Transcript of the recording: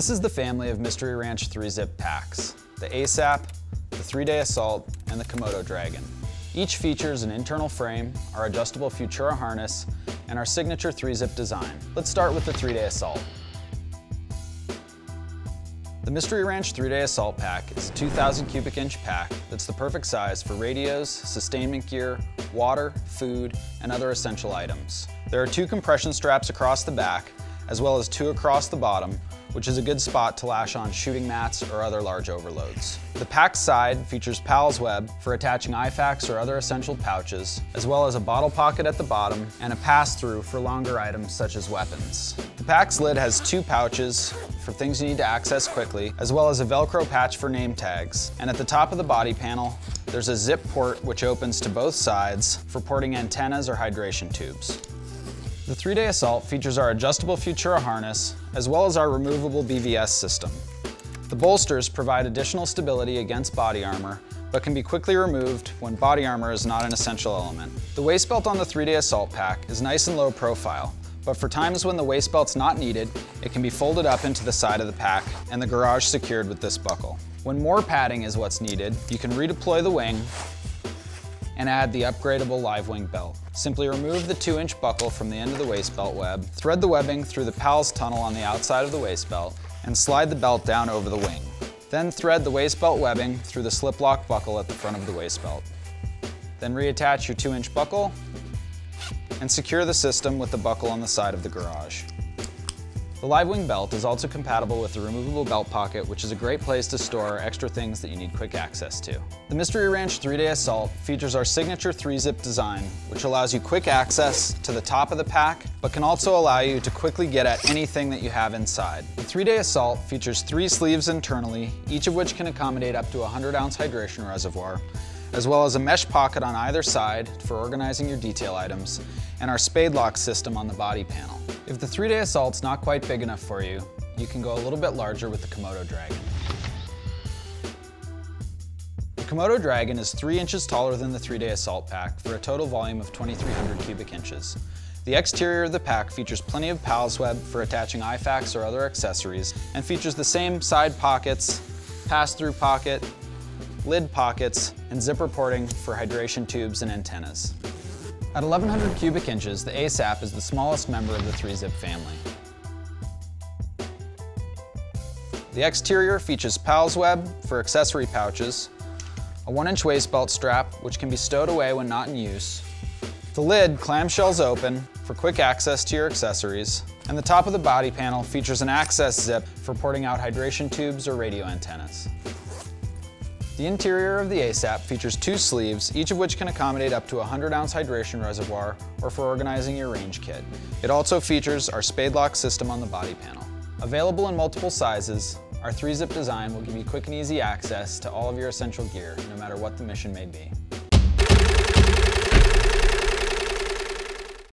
This is the family of Mystery Ranch 3-Zip packs, the ASAP, the 3-Day Assault, and the Komodo Dragon. Each features an internal frame, our adjustable Futura harness, and our signature 3-Zip design. Let's start with the 3-Day Assault. The Mystery Ranch 3-Day Assault Pack is a 2,000 cubic inch pack that's the perfect size for radios, sustainment gear, water, food, and other essential items. There are 2 compression straps across the back, as well as 2 across the bottom, which is a good spot to lash on shooting mats or other large overloads. The pack's side features PALS web for attaching IFAKs or other essential pouches, as well as a bottle pocket at the bottom and a pass-through for longer items such as weapons. The pack's lid has 2 pouches for things you need to access quickly, as well as a Velcro patch for name tags. And at the top of the body panel, there's a zip port which opens to both sides for porting antennas or hydration tubes. The 3-Day Assault features our adjustable Futura harness, as well as our removable BVS system. The bolsters provide additional stability against body armor, but can be quickly removed when body armor is not an essential element. The waist belt on the 3-Day Assault pack is nice and low profile, but for times when the waist belt's not needed, it can be folded up into the side of the pack and the garage secured with this buckle. When more padding is what's needed, you can redeploy the wing and add the upgradable live wing belt. Simply remove the 2-inch buckle from the end of the waist belt web, thread the webbing through the PALS tunnel on the outside of the waist belt, and slide the belt down over the wing. Then thread the waist belt webbing through the slip lock buckle at the front of the waist belt. Then reattach your 2-inch buckle and secure the system with the buckle on the side of the garage. The live wing belt is also compatible with the removable belt pocket, which is a great place to store extra things that you need quick access to. The Mystery Ranch 3-Day Assault features our signature 3-Zip design, which allows you quick access to the top of the pack, but can also allow you to quickly get at anything that you have inside. The 3-Day Assault features 3 sleeves internally, each of which can accommodate up to a 100-ounce hydration reservoir, as well as a mesh pocket on either side for organizing your detail items, and our SpadeLock system on the body panel. If the 3-Day Assault's not quite big enough for you, you can go a little bit larger with the Komodo Dragon. The Komodo Dragon is 3 inches taller than the 3-Day Assault pack for a total volume of 2,300 cubic inches. The exterior of the pack features plenty of PALS web for attaching IFAKs or other accessories, and features the same side pockets, pass-through pocket, lid pockets, and zipper porting for hydration tubes and antennas. At 1,100 cubic inches, the ASAP is the smallest member of the 3-Zip family. The exterior features PALS web for accessory pouches, a 1-inch waist belt strap which can be stowed away when not in use, the lid clamshells open for quick access to your accessories, and the top of the body panel features an access zip for porting out hydration tubes or radio antennas. The interior of the ASAP features 2 sleeves, each of which can accommodate up to a 100-ounce hydration reservoir or for organizing your range kit. It also features our SpadeLock system on the body panel. Available in multiple sizes, our 3-Zip design will give you quick and easy access to all of your essential gear, no matter what the mission may be.